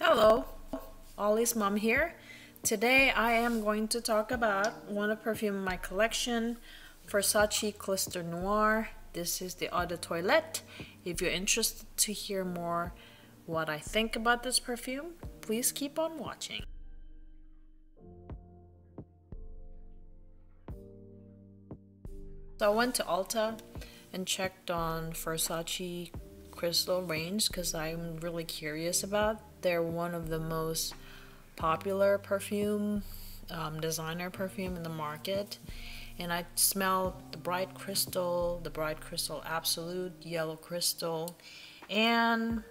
Hello, Ollie's mom here. Today I am going to talk about one of perfume in my collection, Versace Crystal Noir. This is the Eau de Toilette. If you're interested to hear more what I think about this perfume, please keep on watching. So I went to Ulta and checked on Versace Crystal range because I'm really curious about. They're one of the most popular perfume, designer perfume in the market. And I smelled the bright crystal absolute, yellow crystal. And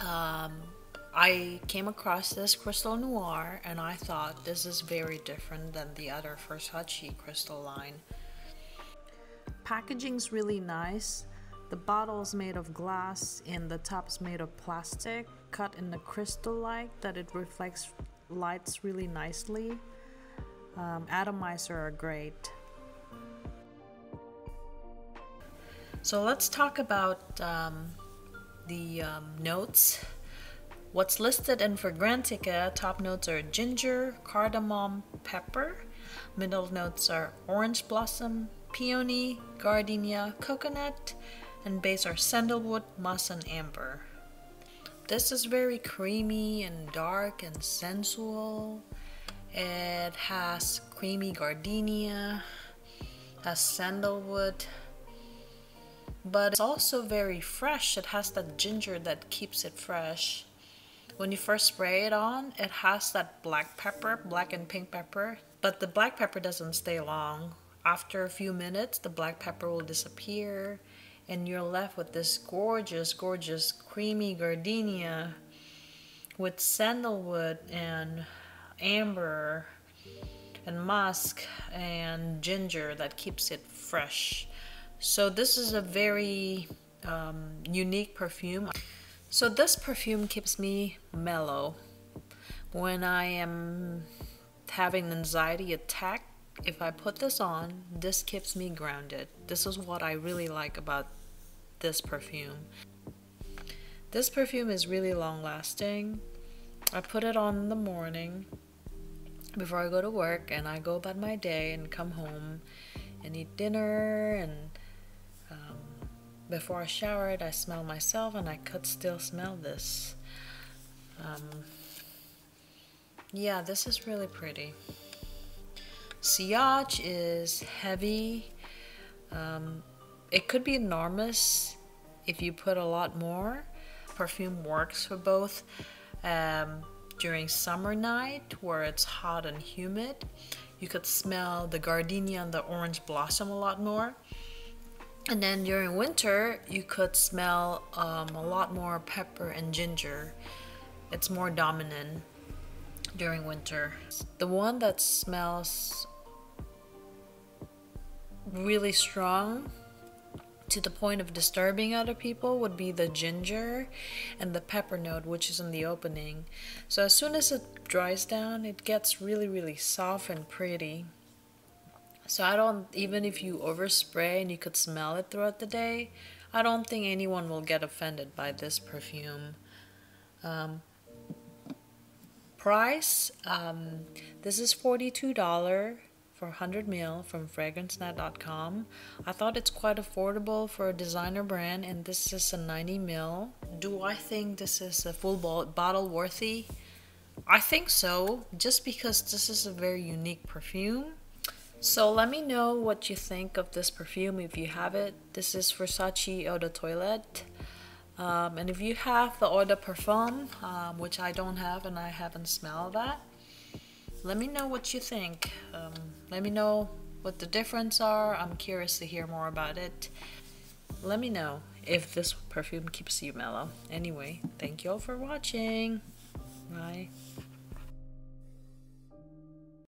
I came across this Crystal Noir and I thought this is very different than the other Versace crystal line. Packaging's really nice. The bottle's made of glass and the top's made of plastic, cut in the crystal-like that it reflects lights really nicely. Atomizer are great. So let's talk about the notes. What's listed in Fragrantica, top notes are ginger, cardamom, pepper. Middle notes are orange blossom, peony, gardenia, coconut, and base are sandalwood, musk, and amber. This is very creamy and dark and sensual. It has creamy gardenia, has sandalwood, but it's also very fresh. It has that ginger that keeps it fresh. When you first spray it on, it has that black and pink pepper, but the black pepper doesn't stay long. After a few minutes, the black pepper will disappear and you're left with this gorgeous, gorgeous creamy gardenia with sandalwood and amber and musk and ginger that keeps it fresh. So this is a very unique perfume. So this perfume keeps me mellow. When I am having an anxiety attack, if I put this on, this keeps me grounded. This is what I really like about this perfume. This perfume is really long-lasting. I put it on in the morning before I go to work, and I go about my day and come home and eat dinner, and before I showered, I smell myself, and I could still smell this. Yeah, this is really pretty. Sillage is heavy. It could be enormous if you put a lot more. Perfume works for both during summer night where it's hot and humid. You could smell the gardenia and the orange blossom a lot more. And then during winter, you could smell a lot more pepper and ginger. It's more dominant during winter. The one that smells really strong to the point of disturbing other people would be the ginger and the pepper note, which is in the opening. So as soon as it dries down, it gets really, really soft and pretty. So even if you overspray and you could smell it throughout the day, I don't think anyone will get offended by this perfume. Price, this is $42 for 100 ml from FragranceNet.com. I thought it's quite affordable for a designer brand, and this is a 90 ml. Do I think this is a full bottle worthy? I think so, just because this is a very unique perfume. So let me know what you think of this perfume if you have it. This is Versace Eau de Toilette. And if you have the Eau de Parfum, which I don't have and I haven't smelled that, let me know what you think. Let me know what the differences are. I'm curious to hear more about it. Let me know if this perfume keeps you mellow. Anyway, thank you all for watching. Bye.